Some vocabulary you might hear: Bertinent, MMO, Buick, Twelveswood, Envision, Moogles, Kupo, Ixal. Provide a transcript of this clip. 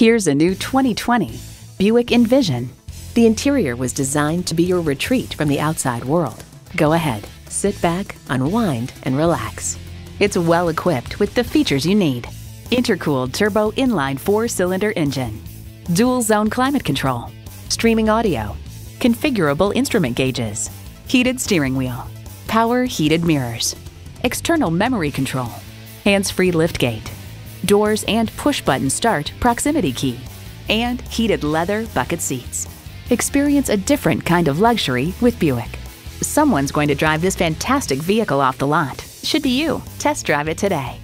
Here's a new 2020 Buick Envision. The interior was designed to be your retreat from the outside world. Go ahead, sit back, unwind, and relax. It's well equipped with the features you need: intercooled turbo inline 4-cylinder engine, dual zone climate control, streaming audio, configurable instrument gauges, heated steering wheel, power heated mirrors, external memory control, hands-free liftgate, doors and push-button start proximity key, and heated leather bucket seats. Experience a different kind of luxury with Buick. Someone's going to drive this fantastic vehicle off the lot. Should be you. Test drive it today.